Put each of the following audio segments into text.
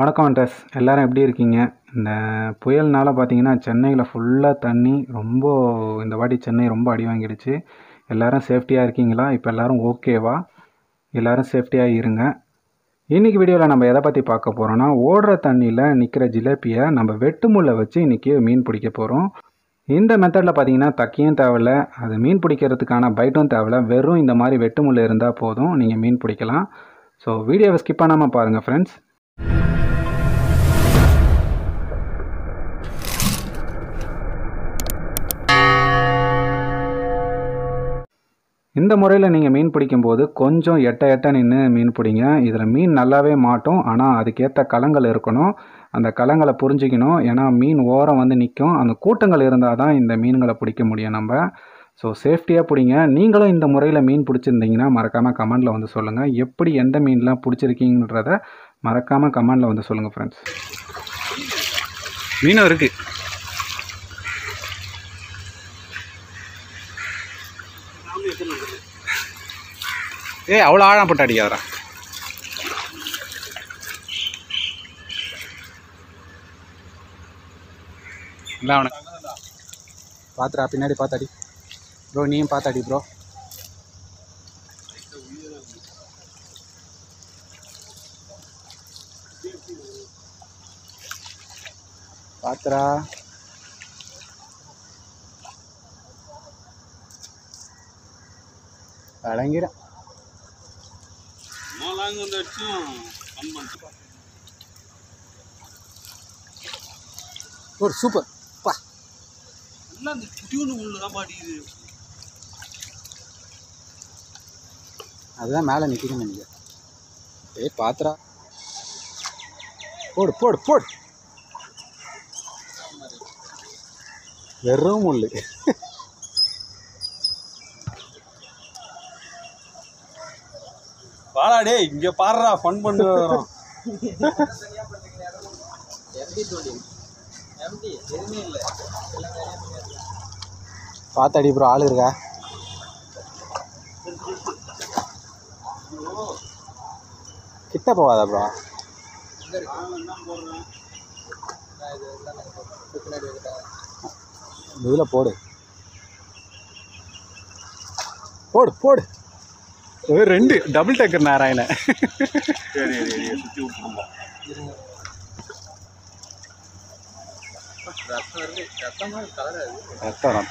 வணக்கம் அண்ட்ரஸ், எல்லோரும் எப்படி இருக்கீங்க? இந்த புயல்னால் பார்த்தீங்கன்னா சென்னையில் ஃபுல்லாக தண்ணி, ரொம்ப இந்த வாட்டி சென்னை ரொம்ப அடி வாங்கிடுச்சு. எல்லோரும் சேஃப்டியாக இருக்கீங்களா? இப்போ எல்லோரும் ஓகேவா? எல்லோரும் சேஃப்டியாக இருங்க. இன்றைக்கி வீடியோவில் நம்ம எதை பற்றி பார்க்க போகிறோன்னா, ஓடுற தண்ணியில் நிற்கிற ஜிலேபியை நம்ம வெட்டுமுள்ளை வச்சு இன்றைக்கி மீன் பிடிக்க போகிறோம். இந்த மெத்தடில் பார்த்தீங்கன்னா தக்கியும் தேவையில்லை, அது மீன் பிடிக்கிறதுக்கான பைட்டும் தேவையில்லை. வெறும் இந்த மாதிரி வெட்டுமுள்ளை இருந்தால் போதும், நீங்கள் மீன் பிடிக்கலாம். ஸோ வீடியோவை ஸ்கிப் பண்ணாமல் பாருங்கள் ஃப்ரெண்ட்ஸ். இந்த முறையில் நீங்கள் மீன் பிடிக்கும்போது கொஞ்சம் எட்ட நின்று மீன் பிடிங்க. இதில் மீன் நல்லாவே மாட்டோம், ஆனால் அதுக்கேற்ற கலங்கள் இருக்கணும். அந்த கலங்களை புரிஞ்சிக்கணும், ஏன்னா மீன் ஓரம் வந்து நிற்கும். அந்த கூட்டங்கள் இருந்தால் தான் இந்த மீன்களை பிடிக்க முடியும் நம்ம. ஸோ சேஃப்டியாக பிடிங்க. நீங்களும் இந்த முறையில் மீன் பிடிச்சிருந்தீங்கன்னா மறக்காமல் கமெண்டில் வந்து சொல்லுங்கள். எப்படி எந்த மீன்லாம் பிடிச்சிருக்கீங்கன்றத மறக்காமல் கமெண்டில் வந்து சொல்லுங்கள் ஃப்ரெண்ட்ஸ். மீனும் இருக்குது. அவ்வளோ ஆழம் போட்டு அடிக்காதரா. இல்லை அவனை பார்த்துடா, பின்னாடி பார்த்தாடி ப்ரோ, நீயும் பார்த்தாடி ப்ரோ. பார்த்துடா, வழங்கிறேன். ஒரு சூப்பர் பா, அந்த பாடிக்குது. அதுதான் மேலே நிற்கிறேன் நீங்க. ஏய் பாத்திரா, போடு போடு போடு. வெறும் முள்ளு. வாடாடே, இங்க பாடுறா, ஃபன் பண்ணி வரோம். பார்த்தாடி ப்ரோ, ஆள் இருக்கா? கிட்ட போவாதா ப்ரோ? இதில் போடு போடு போடு. ரெண்டு டபுள் டக்கர் நாராயண. ரத்தம் ரத்தம்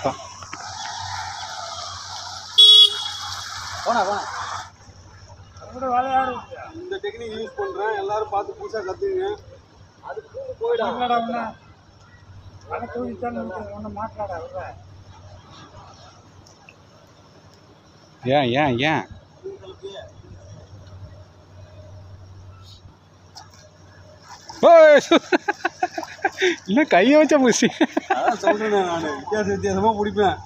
இந்த டெக்னிக் யூஸ் பண்றேன். எல்லாரும் பார்த்து புதுசா கத்துங்க. அதுக்கு போயிடாங்க மாட்டாடா. ஏன் ஏன் ஏன் இல்லை, கையை வச்சா பூசி சொல்றேன். நான் வித்தியாச வித்தியாசமாக பிடிப்பேன்.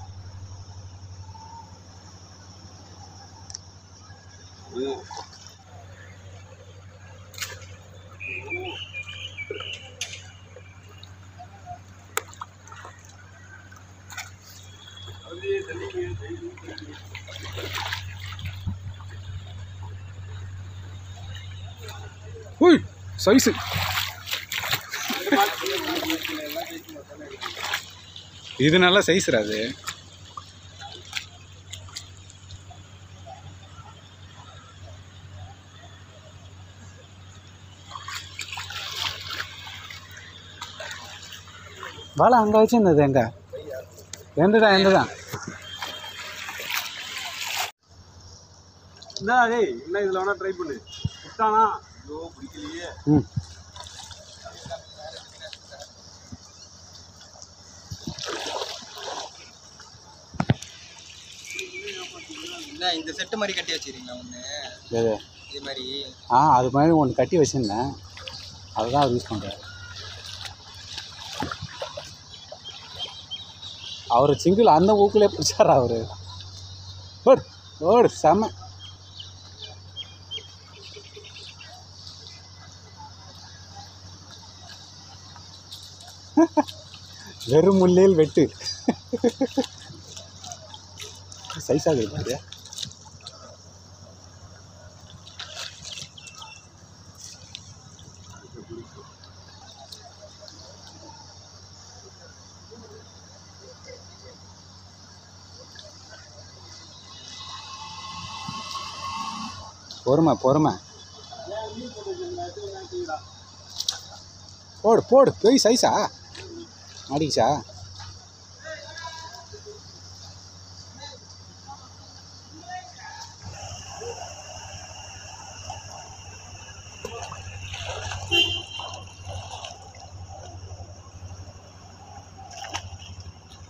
ஓய் சைஸு இது நல்லா சைஸ்ரா. அது வாழை அங்கே வச்சுருந்தது எங்க எந்தடா எந்ததான் என்ன? இதில் வேணா ட்ரை பண்ணு. விட்டானா பிடிக்கலையே. இந்த செட்டு மாதிரி கட்டி வச்சுருக்கீங்களா? ஒன்று இது மாதிரி. ஆ, அது மாதிரி ஒன்று கட்டி வச்சுருந்தேன், அதுதான் அது யூஸ் பண்ணுறாரு. அவர் சிங்கிள் அந்த ஊக்குள்ளே பிடிச்சாரா அவரு. ஓடு ஓடு செம. வெறும் முள்ளில் வெட்டு சைஸாக இருக்காது. பொறுமை பொறுமை போடு போடு போய் சைஸா அடிச்சா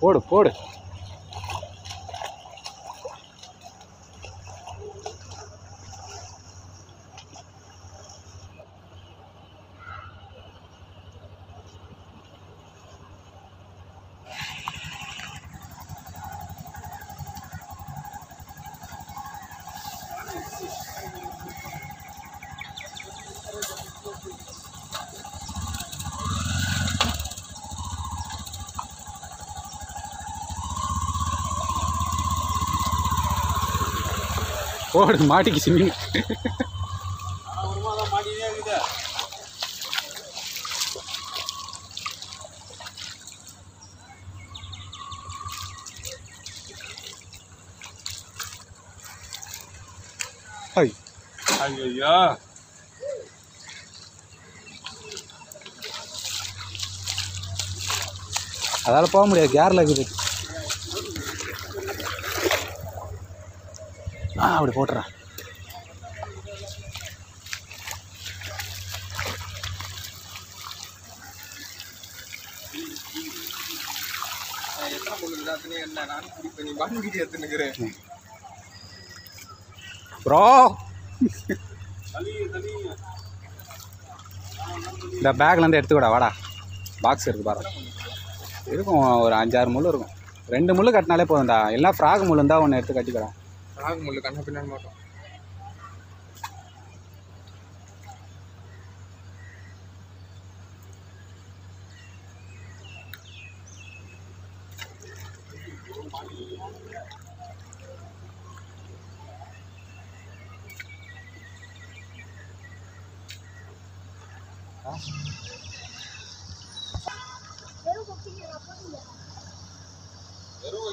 போடு போடு போடு மாட்டிக்கு சின்ன ஐயா அதால் போக முடியாது கேரில் இருக்குது அப்படி போட்டுறேன் ப்ரோ இந்த பேக்லேருந்து எடுத்துக்கூடா வாடா பாக்ஸ் இருக்குது பாரு இருக்கும் ஒரு 5-6 முள் இருக்கும் 2 முள் கட்டினாலே போதும்டா எல்லாம் ஃப்ராக் முள் இருந்தால் ஒன்று எடுத்து கட்டிக்கடா ஆகும் முள்ளு கண்ணா பின்னாடி மாட்டோம்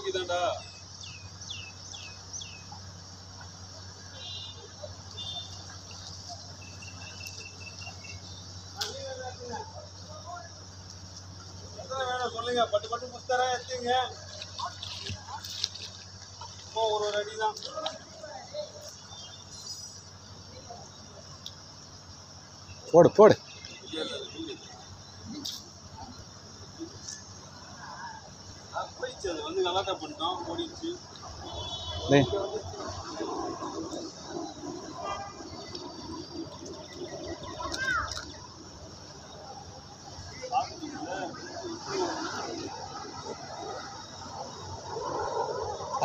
வெறும்டா பட்டு பட்டு புஸ்தரா எடுத்துங்க இப்போ ஒரு அடி தான் போடு போடு போயிடுச்சு வந்து கலாட்டா பண்ணிட்டோம் ஓடிடுச்சு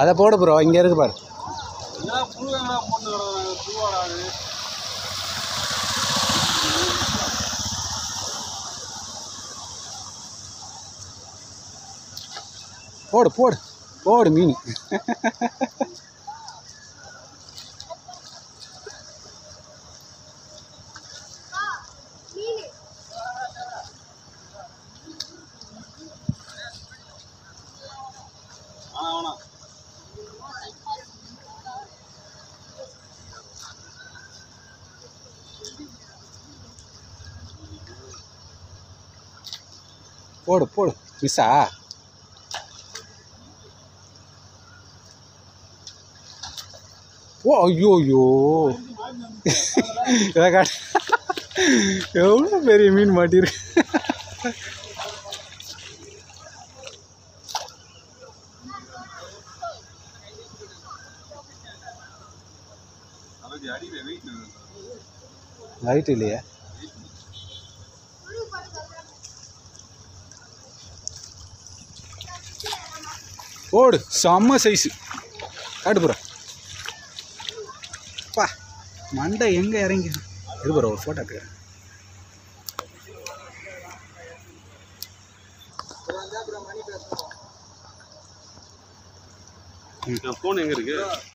அதை போடு ப்ரோ இங்கே இருக்கு பாரு போடு போடு போடு மீன் போடு போடு மிஸ்ஸா ஓ ஐயோயோ இதை காட்டு எவ்வளோ பெரிய மீன் மாட்டிருக்கு லைட் இல்லையா போடு செம்ம சைஸு காட்டுப்புறா பா மண்டை எங்கே இறங்கி இருப்புற ஒரு ஃபோட்டோ எடுக்கிறேன் ஃபோன் எங்கே இருக்கு